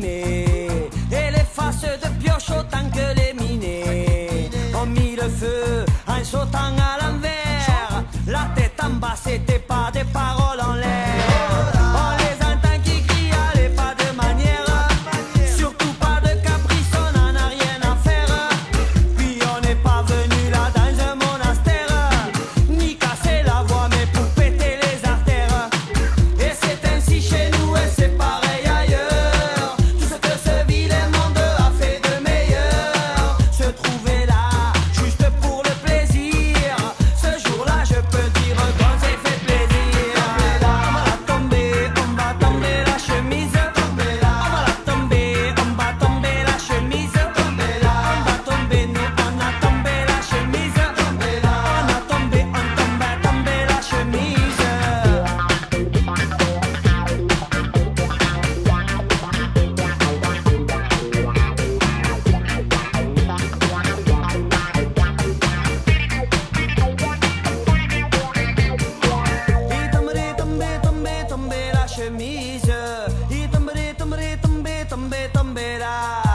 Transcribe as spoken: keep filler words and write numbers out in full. allumée et les faces de pioche autant que les minés ont mis le feu en sautant à l'envers, la tête en bas, c'était pas des paroles en l'air. Mise, y tombe, tombe, tombe, tombe, tombe la.